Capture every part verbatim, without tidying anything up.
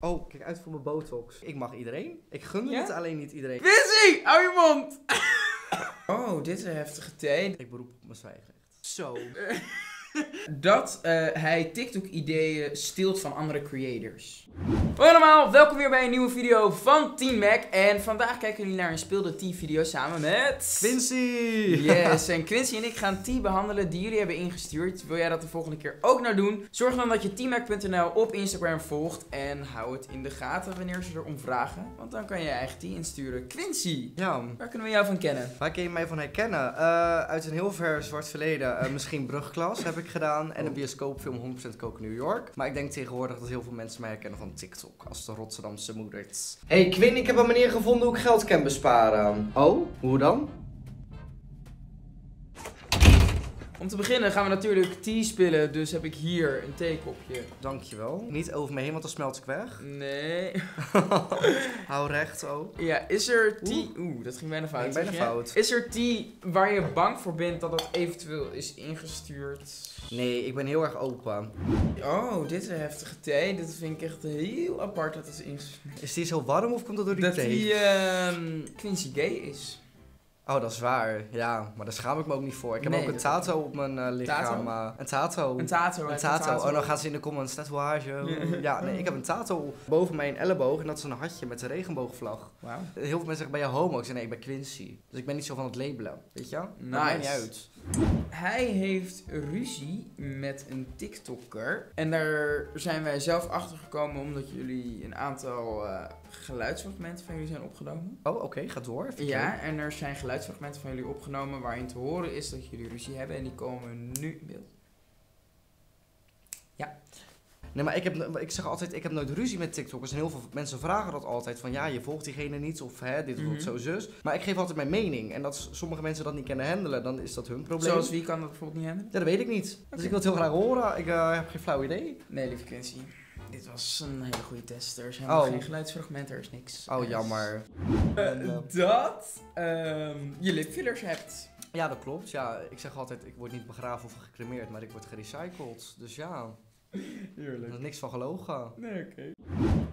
Oh, kijk uit voor mijn botox. Ik mag iedereen. Ik gun ja? het alleen niet iedereen. Quincy, hou je mond! Oh, dit is een heftige thee. Ik beroep op mijn zwijgrecht. Zo. Dat uh, hij TikTok-ideeën steelt van andere creators. Hoi allemaal, welkom weer bij een nieuwe video van Team Mac. En vandaag kijken jullie naar een Spil the Tea video samen met... Quincy! Yes, en Quincy en ik gaan tea behandelen die jullie hebben ingestuurd. Wil jij dat de volgende keer ook nou doen? Zorg dan dat je teammag punt n l op Instagram volgt. En hou het in de gaten wanneer ze erom vragen. Want dan kan je je eigen tea insturen. Quincy, ja. Waar kunnen we jou van kennen? Waar kun je mij van herkennen? Uh, uit een heel ver zwart verleden, uh, misschien brugklas, heb ik gedaan en een bioscoopfilm honderd procent Koken New York. Maar ik denk tegenwoordig dat heel veel mensen mij herkennen van TikTok als de Rotterdamse moeders. Hey Quinn, ik heb een manier gevonden hoe ik geld kan besparen. Oh, hoe dan? Om te beginnen gaan we natuurlijk tea spillen, dus heb ik hier een theekopje. Dankjewel. Niet over me heen, want dan smelt ik weg. Nee. Hou recht ook. Ja, is er tea... Oeh, Oeh dat ging bijna fout. Ging bijna fout. Is er tea waar je bang voor bent dat dat eventueel is ingestuurd? Nee, ik ben heel erg open. Oh, dit is een heftige thee. Dit vind ik echt heel apart dat het is ingestuurd. Is die zo warm of komt dat door die dat thee? Dat die uh, Quincy gay is. Oh, dat is waar. Ja, maar daar schaam ik me ook niet voor. Ik heb nee, ook een tato op mijn uh, lichaam. Tato? Uh, een tato. Een tato. Een tato. Oh, dan gaat ze in de comments tatoeage. Yeah. Ja, nee, ik heb een tato boven mijn elleboog. En dat is een hartje met een regenboogvlag. Wow. Heel veel mensen zeggen, ben je homo? Ik zeg, nee, ik ben Quincy. Dus ik ben niet zo van het labelen. Weet je? Dat nice. Maakt niet uit. Hij heeft ruzie met een TikToker. En daar zijn wij zelf achter gekomen omdat jullie een aantal uh, geluidsfragmenten van jullie zijn opgenomen. Oh, oké. Okay. Ga door. Even ja, kijken. En er zijn geluidsfragmenten van jullie opgenomen waarin te horen is dat jullie ruzie hebben. En die komen nu in beeld. Ja. Nee, maar ik, heb, ik zeg altijd, ik heb nooit ruzie met TikTokers. En heel veel mensen vragen dat altijd. Van ja, je volgt diegene niet of hè, dit of mm-hmm. zo zus. Maar ik geef altijd mijn mening. En dat sommige mensen dat niet kunnen handelen, dan is dat hun probleem. Zoals wie kan dat bijvoorbeeld niet handelen? Ja, dat weet ik niet. Okay. Dus ik wil het heel graag horen. Ik uh, heb geen flauw idee. Nee, lieve Quincy. Dit was een hele goede test. Er is helemaal oh. geen geluidsfragmenten, er is niks. Oh, jammer. Uh, dat uh, je lipfillers hebt. Ja, dat klopt. Ja, ik zeg altijd, ik word niet begraven of gecremeerd, maar ik word gerecycled. Dus ja... Heerlijk. Er is niks van gelogen. Nee, oké. Okay.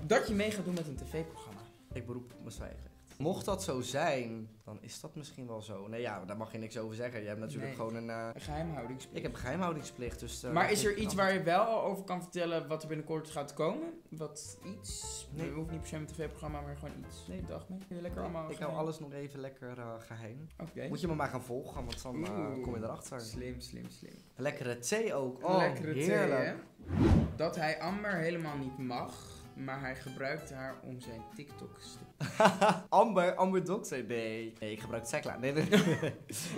Dat je mee gaat doen met een tv-programma. Ik beroep op mijn zwijgrecht. Mocht dat zo zijn, dan is dat misschien wel zo. Nee, ja, daar mag je niks over zeggen. Je hebt natuurlijk nee. gewoon een... Uh... Een geheimhoudingsplicht. Ik heb een geheimhoudingsplicht, dus... Uh, maar is er iets waar je wel over kan vertellen wat er binnenkort gaat komen? Wat iets? Nee, hoeft niet per se met een tv-programma, maar gewoon iets. Nee, dag mee. Je lekker allemaal ik hou alles nog even lekker uh, geheim. Oké. Okay. Moet je me maar gaan volgen, want dan uh, kom je erachter. Slim, slim, slim. Lekkere thee ook. Oh, lekkere heerlijk. Thee, hè? Dat hij Amber helemaal niet mag... Maar hij gebruikte haar om zijn TikToks te... Amber? Amber Dokter? Nee. Nee, ik gebruik Tekla. Nee, nee,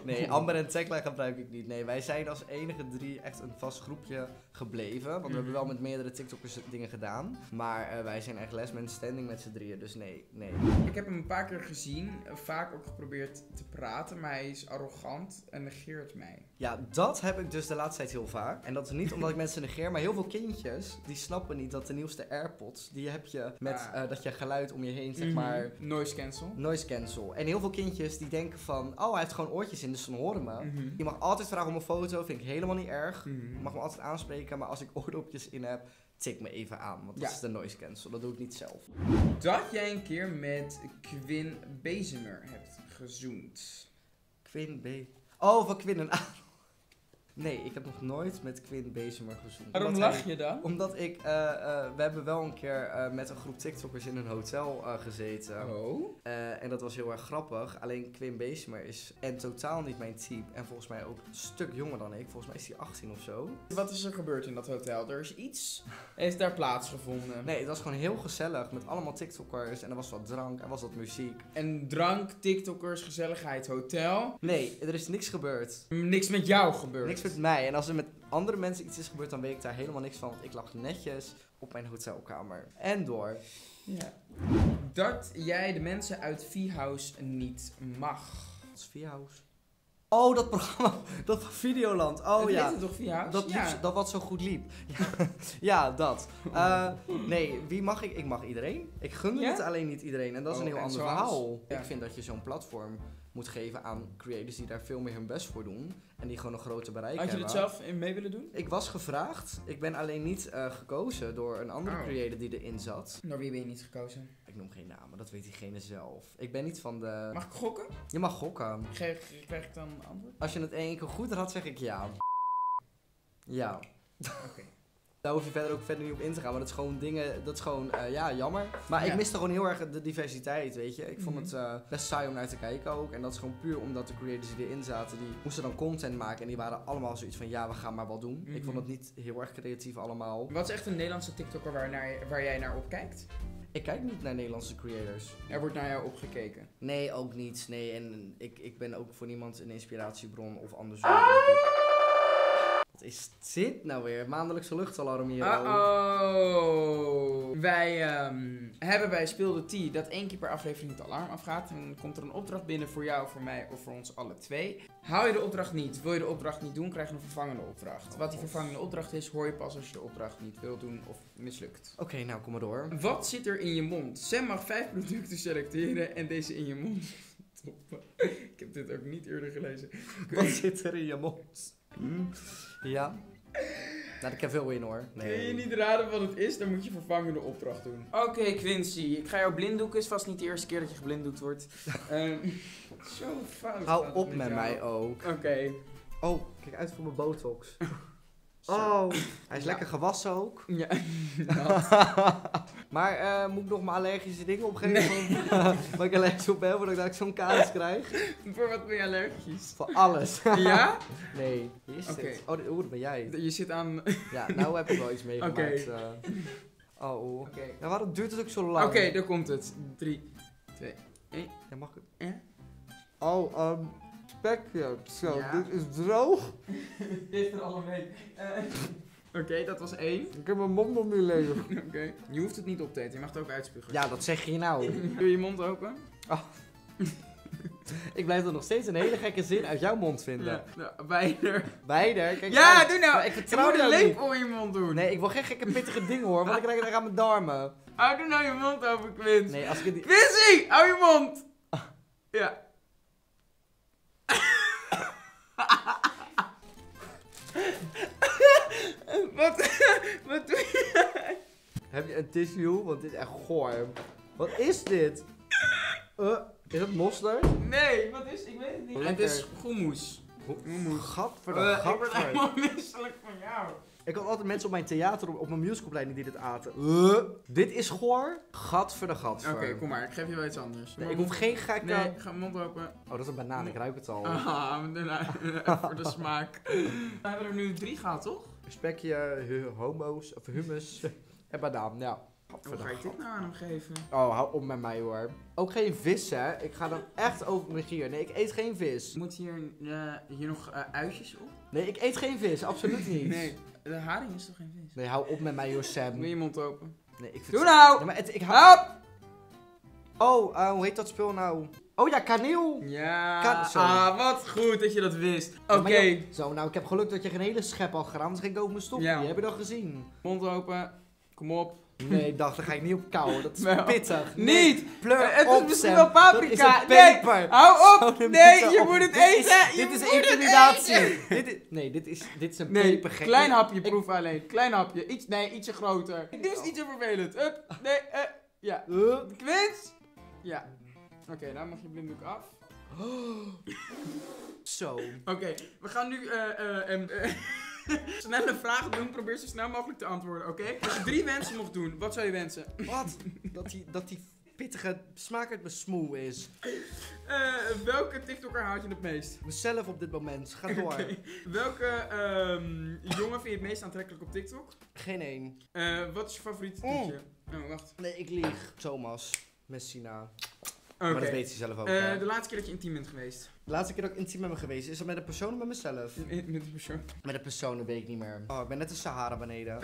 nee, Amber en Tekla gebruik ik niet. Nee, wij zijn als enige drie echt een vast groepje gebleven. Want we hebben wel met meerdere TikTokkers dingen gedaan. Maar uh, wij zijn echt last man standing met z'n drieën. Dus nee, nee. Ik heb hem een paar keer gezien. Vaak ook geprobeerd te praten. Maar hij is arrogant en negeert mij. Ja, dat heb ik dus de laatste tijd heel vaak. En dat is niet omdat ik mensen negeer. Maar heel veel kindjes, die snappen niet dat de nieuwste AirPods... Die heb je met ah. uh, dat je geluid om je heen, zeg mm-hmm. maar... Noise cancel. Noise cancel. En heel veel kindjes die denken van... Oh, hij heeft gewoon oortjes in, dus dan horen me. Mm-hmm. Je mag altijd vragen om een foto, vind ik helemaal niet erg. Mm-hmm. Je mag me altijd aanspreken, maar als ik oordopjes in heb... Tik me even aan, want dat ja. is de noise cancel. Dat doe ik niet zelf. Dat jij een keer met Quinn Bezemer hebt gezoend. Quinn Bezemer... Oh, van Quinn en Adel. Nee, ik heb nog nooit met Quinn Bezemer gezoend. Waarom lach je dan? Omdat ik, uh, uh, we hebben wel een keer uh, met een groep TikTokkers in een hotel uh, gezeten. Oh. Uh, en dat was heel erg grappig. Alleen Quinn Bezemer is en totaal niet mijn type. En volgens mij ook een stuk jonger dan ik. Volgens mij is hij achttien of zo. Wat is er gebeurd in dat hotel? Er is iets, heeft daar plaatsgevonden. Nee, het was gewoon heel gezellig met allemaal TikTokkers. En er was wat drank, er was wat muziek. En drank, TikTokkers, gezelligheid, hotel? Nee, er is niks gebeurd. Niks met jou gebeurd? Niks met mij. En als er met andere mensen iets is gebeurd, dan weet ik daar helemaal niks van. Want ik lag netjes op mijn hotelkamer. En door. Ja. Dat jij de mensen uit V-House niet mag. Wat is V-House? Oh, dat programma. Dat van Videoland. Oh dat ja. Heet het toch V-House? Dat, ja. dat wat zo goed liep. Ja, ja dat. Uh, nee, wie mag ik? Ik mag iedereen. Ik gun ja? het alleen niet iedereen. En dat is oh, een heel ander verhaal. Ja. Ik vind dat je zo'n platform... moet geven aan creators die daar veel meer hun best voor doen. En die gewoon een grote bereik hebben. Had je het zelf mee willen doen? Ik was gevraagd. Ik ben alleen niet uh, gekozen door een andere oh. creator die erin zat. Door wie ben je niet gekozen? Ik noem geen namen, dat weet diegene zelf. Ik ben niet van de... Mag ik gokken? Je mag gokken. Krijg, krijg ik dan een antwoord? Als je het één keer goed had, zeg ik ja. Ja. Oké. Okay. Daar hoef je verder ook verder niet op in te gaan, maar dat is gewoon dingen, dat is gewoon, uh, ja, jammer. Maar ja. ik miste gewoon heel erg de diversiteit, weet je. Ik vond mm-hmm. het uh, best saai om naar te kijken ook. En dat is gewoon puur omdat de creators die erin zaten, die moesten dan content maken. En die waren allemaal zoiets van, ja, we gaan maar wat doen. Mm-hmm. Ik vond het niet heel erg creatief allemaal. Wat is echt een Nederlandse TikToker waar, naar, waar jij naar opkijkt? Ik kijk niet naar Nederlandse creators. Er wordt naar jou opgekeken? Nee, ook niet. Nee, en ik, ik ben ook voor niemand een inspiratiebron of andersom. Ah! Wat is dit nou weer? Maandelijkse luchtalarm hier. Uh-oh. Wij um, hebben bij Spil the Tea dat één keer per aflevering het alarm afgaat. En dan komt er een opdracht binnen voor jou, voor mij of voor ons alle twee. Hou je de opdracht niet, wil je de opdracht niet doen, krijg je een vervangende opdracht. Wat die vervangende opdracht is, hoor je pas als je de opdracht niet wil doen of mislukt. Oké, okay, nou kom maar door. Wat zit er in je mond? Sem mag vijf producten selecteren en deze in je mond. Top. Ik heb dit ook niet eerder gelezen. Wat zit er in je mond? Hmm. Ja. Nou, ik heb veel in hoor. Nee. Kun je niet raden wat het is, dan moet je vervangende opdracht doen. Oké, okay, Quincy, ik ga jou blinddoeken. Is vast niet de eerste keer dat je geblinddoekt wordt. um, zo fout. Hou op met jou. mij ook. Oké. Okay. Oh, kijk uit voor mijn botox. Oh, hij is ja. lekker gewassen ook. Ja. Maar uh, moet ik nog mijn allergische dingen opgeven? Nee. Waar ik allergisch op ben, voordat ik zo'n kaas krijg? Voor wat ben je allergisch? Voor alles. Ja? Nee. Hier is okay. dit. Oh, dit, oh, dat ben jij. Je zit aan... Ja, nou heb ik wel iets meegemaakt. Okay. Uh, oh. Okay. Ja, waarom duurt het ook zo lang? Oké, okay, daar komt het. drie, twee, één. Ja, mag ik het? Eh? Oh, um... spekjout. Zo, ja. Dit is droog. Dit is er al een week. Uh, Oké, okay, dat was één. Ik heb mijn mond nog niet leeg. Oké. Okay. Je hoeft het niet op te eten, je mag het ook uitspugen. Ja, dat zeg je nou. Doe je mond open? Oh. Ik blijf er nog steeds een hele gekke zin uit jouw mond vinden. Ja, nou, beider. Beider? Kijk ja, uit. Doe nou. Ik vertrouw je moet een lepel in je mond doen. Nee, ik wil geen gekke pittige dingen hoor, want ik krijg het aan mijn darmen. Hou doe nou je mond open, Quint. Nee, als ik het... Quincy, hou je mond. Ja. Wat, wat doe je? Heb je een tissue? Want dit is echt goor. Wat is dit? Uh, is het mosterd? Nee, wat is het? Ik weet het niet. Het is hummus. Gadverdamme. Uh, ik word helemaal misselijk van jou. Ik had altijd mensen op mijn theater, op, op mijn musicalopleiding die dit aten. Uh, dit is goor. Gadver de gadver. Oké, okay, kom maar. Ik geef je wel iets anders. Nee, ik hoef geen gekke... Nee, ik ga mijn mond open. Oh, dat is een banaan. Ik ruik het al. Ah, voor de smaak. We hebben er nu drie gehad, toch? Spekje, homo's, of hummus en banaan, ja. Hoe ga je dit nou aan hem geven? Oh, hou op met mij hoor. Ook geen vis hè, ik ga dan echt over mijn gier. Nee, ik eet geen vis. Moet hier, uh, hier nog uh, uitjes op? Nee, ik eet geen vis, absoluut niet. Nee, de haring is toch geen vis? Nee, hou op met mij hoor, Sem. Doe je mond open. Nee, ik vind... Doe nou! Ja, maar het, ik hou... Hop! Oh, uh, hoe heet dat spul nou? Oh ja, kaneel! Ja, Ka ah, wat goed dat je dat wist. Oké. Okay. Ja, zo, nou, ik heb geluk dat je geen hele schep al geraamt, anders ging ik over mijn stokje. Ja. Heb je dat gezien? Mond open, kom op. Nee, ik dacht, daar ga ik niet op kauwen. Dat is wel pittig. Nee. Niet! Pleur uh, het op, is misschien wel paprika. Nee, hou op! Zo, nee, je op. moet het eten! Dit is, dit is intimidatie. dit is, nee, dit is, dit is een nee, pepergek. Klein hapje, proef ik, alleen. Klein hapje. Iets, nee, ietsje groter. Dit is ietsje vervelend. Up, nee, uh, ja. Uh. Quincy? Ja. Oké, okay, dan mag je blinddoek af. Oh. Zo. Oké, okay, we gaan nu eh uh, uh, uh, uh, snelle vragen doen. Probeer zo snel mogelijk te antwoorden, oké? Okay? Als je drie wensen mocht doen, wat zou je wensen? Wat? Dat die, dat die pittige smaak uit mijn smoel is. Uh, welke TikToker haat je het meest? Mezelf op dit moment. Ga door. Okay. Welke um, jongen vind je het meest aantrekkelijk op TikTok? Geen één. Uh, wat is je favoriete liedje? Oh. oh, wacht. Nee, ik lieg. Thomas Messina. Okay. Maar dat weet je zelf ook. Uh, ja. De laatste keer dat je intiem bent geweest? De laatste keer dat ik intiem ben geweest, is dat met een persoon of met mezelf? Met een persoon. Met een persoon, dat weet ik niet meer. Oh, ik ben net de Sahara beneden.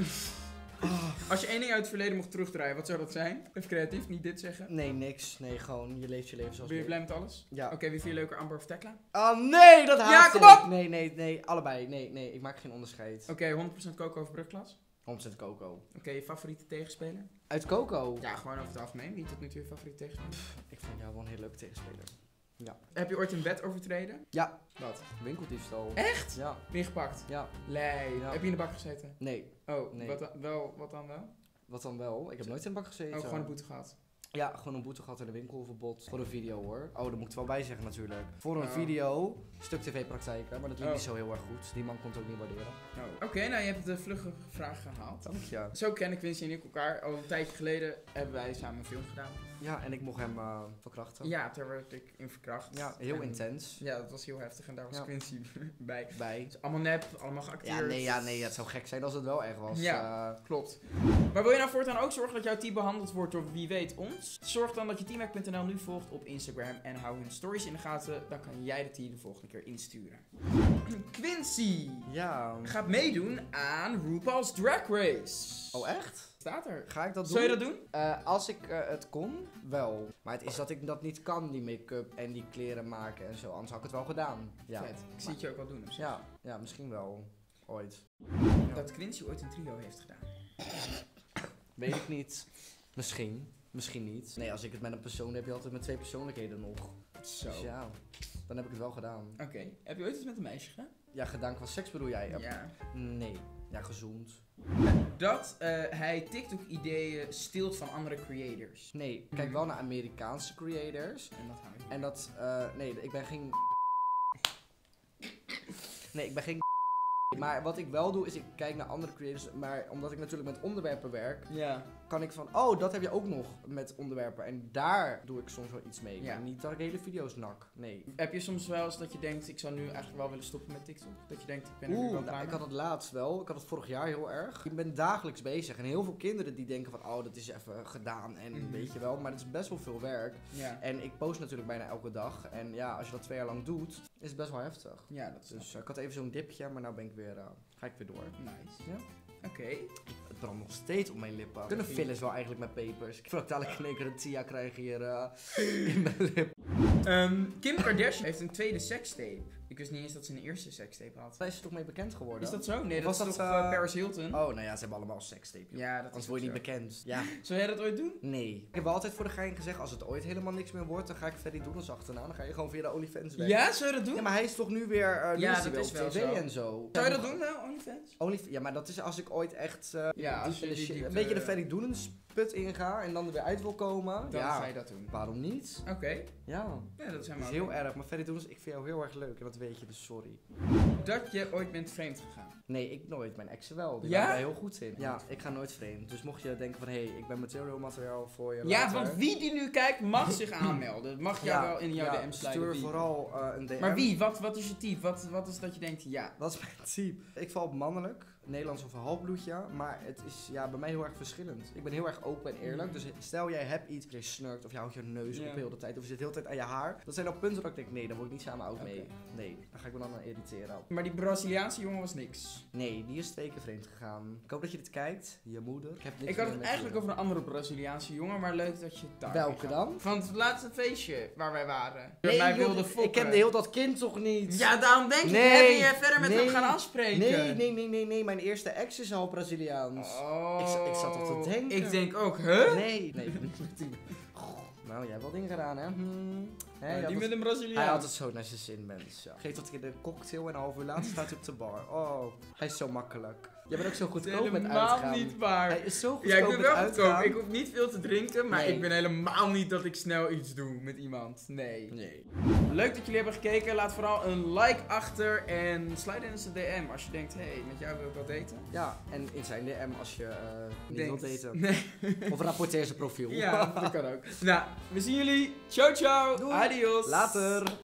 Oh. Als je één ding uit het verleden mocht terugdraaien, wat zou dat zijn? Even creatief, niet dit zeggen. Nee, niks. Nee, gewoon, je leeft je leven zoals... Ben je blij met alles? Ja. Oké, okay, wie vind je leuker, Amber of Tekla? Oh nee, dat haat ik! Ja, kom op! Nee, nee, nee, allebei. Nee, nee, ik maak geen onderscheid. Oké, okay, honderd procent Coco of brugklas? honderd procent Coco. Oké, okay, je favoriete tegenspeler? Uit Coco? Ja, gewoon over het algemeen. Wie is tot nu toe je favoriete tegenspeler? Pff, ik vind jou wel een hele leuke tegenspeler. Ja. Heb je ooit een wet overtreden? Ja. Wat? Winkeldiefstal. Echt? Ja. Ingepakt? Ja. Lee. Ja. Heb je in de bak gezeten? Nee. Oh, nee. Wat, dan, wel, wat dan wel? Wat dan wel? Ik heb nooit in de bak gezeten. Oh, gewoon een boete gehad? Ja, gewoon een boete gehad in de winkelverbod. Voor een video hoor. Oh, dat moet ik wel bij zeggen natuurlijk. Voor een oh. video, stuk tv-praktijken, maar dat liep oh. niet zo heel erg goed. Die man kon het ook niet waarderen. Oh. Oké, okay, nou je hebt de vlugge vraag gehaald. Dank je. Zo kennen Quincy en ik elkaar. Al een tijdje geleden hebben wij samen een film gedaan. Ja, en ik mocht hem uh, verkrachten. Ja, daar werd ik in verkracht. Ja, heel en, intens. Ja, dat was heel heftig en daar was ja. Quincy bij. Bij. Dus allemaal nep, allemaal geacteerd. Ja, nee, ja, nee, het zou gek zijn als het wel echt was. Ja, uh, klopt. Maar wil je nou voortaan ook zorgen dat jouw team behandeld wordt door wie weet ons? Zorg dan dat je teammag punt n l nu volgt op Instagram en hou hun stories in de gaten. Dan kan jij de team de volgende keer insturen. Quincy ja. gaat meedoen aan RuPaul's Drag Race. Oh echt? Staat er. Ga ik dat doen? Zou je dat doen? Uh, als ik uh, het kon, wel. Maar het is dat ik dat niet kan, die make-up en die kleren maken en zo. Anders had ik het wel gedaan. Ja. Vet. Ik maar... zie het je ook wel doen. Ja. ja, misschien wel. Ooit. Ja. Dat Quincy ooit een trio heeft gedaan. Weet ik niet. Misschien. Misschien niet. Nee, als ik het met een persoon heb, je altijd met twee persoonlijkheden nog. Zo. Dus ja, dan heb ik het wel gedaan. Oké. Okay. Heb je ooit iets met een meisje gedaan? Ja, gedaan qua seks bedoel jij? Ja. Nee. Ja, gezoend. Dat uh, hij TikTok-ideeën steelt van andere creators. Nee, ik kijk wel naar Amerikaanse creators. En dat hou je. En dat, uh, nee, ik ben geen... Nee, ik ben geen... Maar wat ik wel doe, is ik kijk naar andere creators, maar omdat ik natuurlijk met onderwerpen werk, ja. kan ik van, oh, dat heb je ook nog met onderwerpen. En daar doe ik soms wel iets mee. Ja. Niet dat ik hele video's nak, nee. Heb je soms wel eens dat je denkt, ik zou nu eigenlijk wel willen stoppen met TikTok? Dat je denkt, ik ben er Oeh, nu wel klaar nou, ik had het laatst wel. Ik had het vorig jaar heel erg. Ik ben dagelijks bezig. En heel veel kinderen die denken van, oh, dat is even gedaan en mm-hmm. weet je wel. Maar het is best wel veel werk. Ja. En ik post natuurlijk bijna elke dag. En ja, als je dat twee jaar lang doet, is het best wel heftig. Ja, dat is Dus uh, ik had even zo'n dipje, maar nou ben ik weer, uh, ga ik weer door. Nice. Ja. Oké. Okay. Het brandt nog steeds op mijn lippen. Kunnen fillers wel eigenlijk met pepers? Ik fractale knekker Tia krijg hier uh, in mijn lip. Um, Kim Kardashian heeft een tweede sekstape. Ik wist niet eens dat ze een eerste sekstape had. Daar is ze toch mee bekend geworden? Is dat zo? Nee, dat was toch uh... Paris Hilton? Oh, nou ja, ze hebben allemaal sekstape. Ja, dat Anders word je niet bekend. Ja. Zou jij dat ooit doen? Nee. Ik heb wel altijd voor de gein gezegd, als het ooit helemaal niks meer wordt, dan ga ik Fattie Doelens achterna. Dan ga je gewoon via de Onlyfans weg. Ja, zou je dat doen? Ja, maar hij is toch nu weer uh, ja, dat is wel op tv zo. En zo. Zou je dat doen, nou, Onlyfans? Onlyf ja, maar dat is als ik ooit echt uh, ja, als je die, die, die, een beetje de Fattie Doelens put inga en dan er weer uit wil komen. Dan ja, ga je dat doen. Waarom niet? Oké. Okay. Ja. Ja, dat zijn we. Dat is heel mee. erg. Maar Fattie Doelens, ik vind jou heel erg leuk en dat weet je, dus sorry. Dat je ooit bent vreemd gegaan? Nee, ik nooit. Mijn exen wel. Die ja? waren daar heel goed in. Ja, ik ga nooit vreemd. Dus mocht je denken van, hé, hey, ik ben material materiaal voor je. Ja, later. Want wie die nu kijkt mag zich aanmelden. Mag jou ja, wel in jouw ja, D M sluiten. Stuur vooral uh, een D M. Maar wie? Wat, wat is je type? Wat, wat is dat je denkt, ja? Wat is mijn type? Ik val op mannelijk. Nederlands of een halfbloedje, maar het is ja, bij mij heel erg verschillend. Ik ben heel erg open en eerlijk, mm. dus stel jij hebt iets, je snurkt of je houdt je neus yeah. op heel de tijd, of je zit heel de hele tijd aan je haar. Dat zijn al punten dat ik denk, nee, daar word ik niet samen oud okay. mee. Nee, daar ga ik me dan aan irriteren. Maar die Braziliaanse jongen was niks? Nee, die is twee keer vreemd gegaan. Ik hoop dat je dit kijkt, je moeder. Ik, heb niks ik had het eigenlijk over een andere Braziliaanse jongen, maar leuk dat je daar Welke dan? Van het laatste feestje waar wij waren. Nee, mij wilde fokken. Ik kende heel dat kind toch niet? Ja, daarom denk ik, nee, heb je verder met nee, hem gaan afspreken? Nee, nee, nee, nee, nee. nee. Mijn eerste ex is al Braziliaans. Oh. Ik, ik zat op te denken. Ik denk ook, huh? Nee. nee. Nou, jij hebt wel dingen gedaan, hè? Hmm. Hey, ja, die met een Braziliaan. Hij had het zo naar zijn zin, mensen. Geeft dat in de cocktail en een half uur later staat hij op de bar. Oh, hij is zo makkelijk. Jij bent ook zo goedkoop met uitgaan. Helemaal niet waar. Hij is zo goedkoop ja, ik ben wel goedkoop. Ik hoef niet veel te drinken, maar nee. ik ben helemaal niet dat ik snel iets doe met iemand. Nee. nee. Leuk dat jullie hebben gekeken. Laat vooral een like achter en slide in zijn D M als je denkt, hé, hey, met jou wil ik wel daten. Ja, en in zijn D M als je uh, niet wilt daten. Nee. Of rapporteer zijn profiel. Ja, dat kan ook. Nou, we zien jullie. Ciao, ciao. Doei. Adios. Later.